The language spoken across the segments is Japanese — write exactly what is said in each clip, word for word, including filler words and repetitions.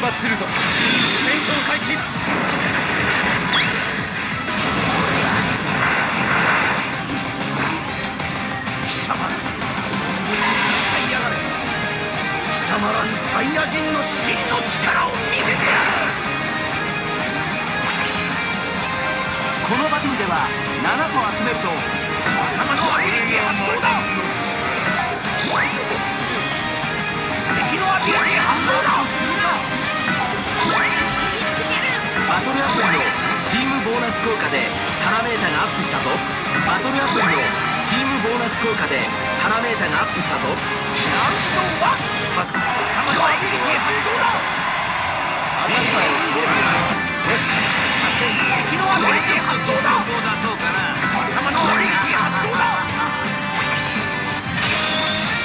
伐するぞ。戦闘開始。 サイヤ人の真の力を見せてやる。このバトルではななこ集めると頭のアビリティ発動だ。敵のアビリティ発動だ。バトルアプリのチームボーナス効果でパラメータがアップしたぞ。バトルアプリのチームボーナス効果でパラメータがアップしたぞ。なんとは 敵のアビリティ発動だ。 ダブルボール突入。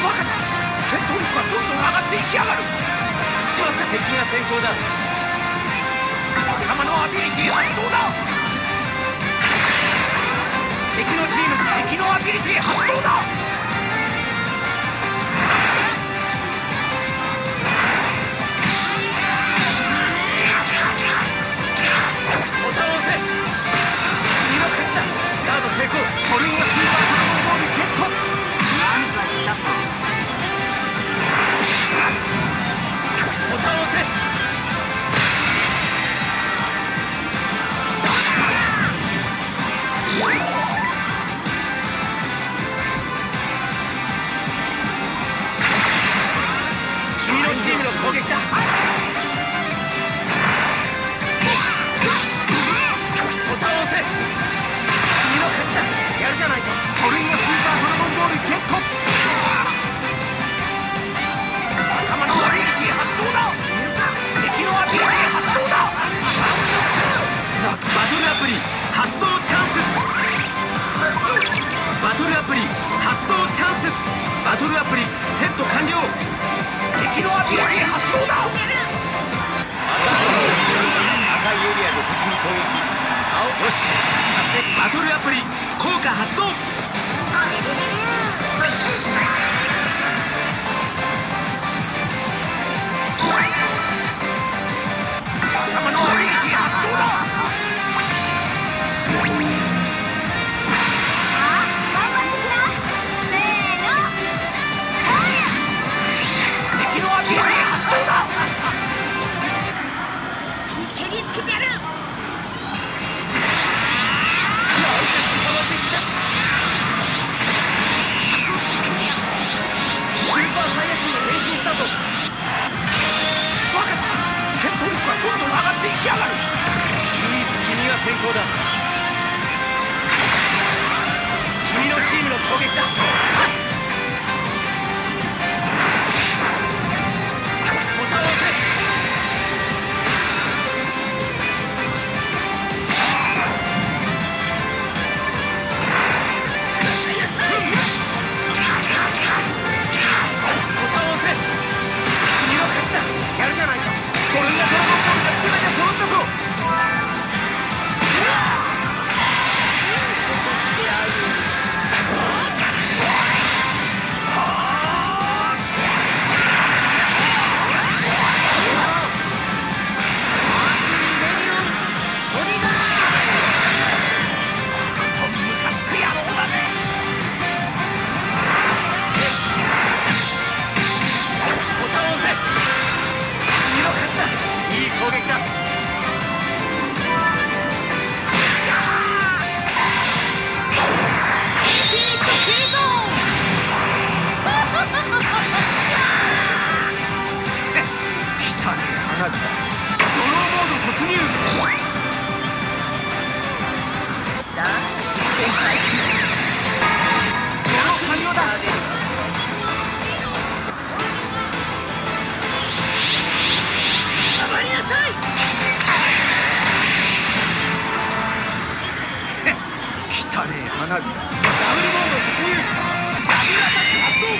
ダブルアタック発動。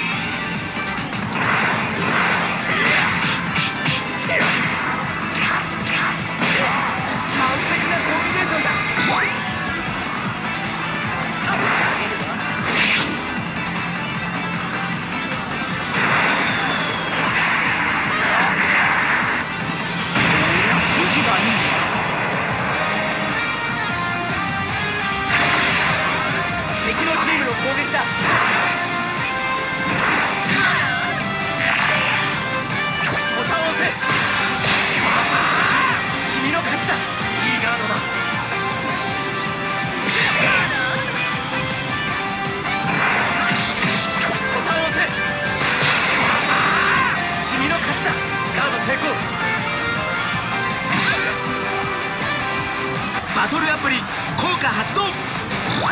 バトルアプリ効果発動。敵のア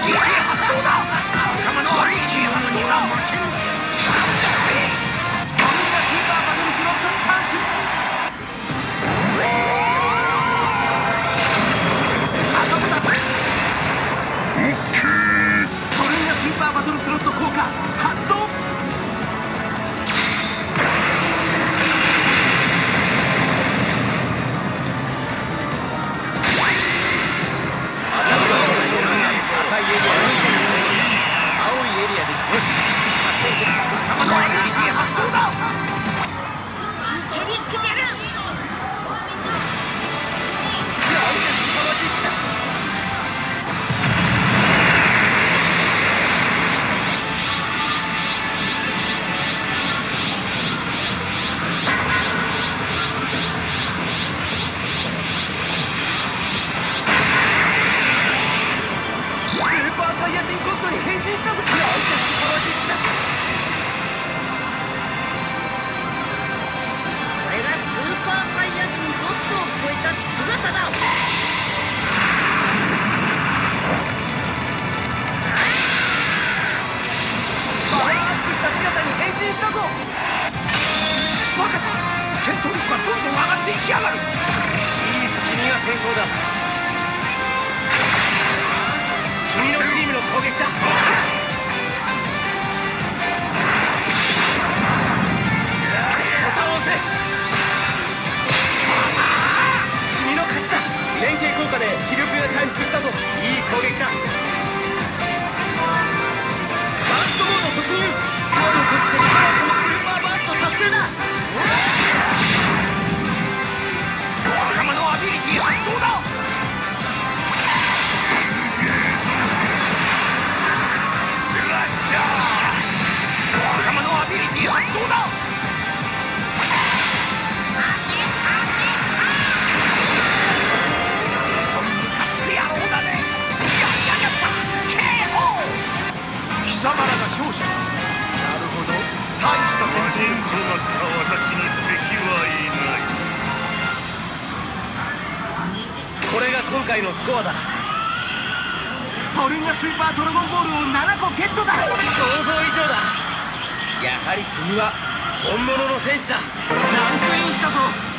ピール発動だ。仲間のアピール発動だ。やはり君は本物の戦士だ。ランクインしたぞ。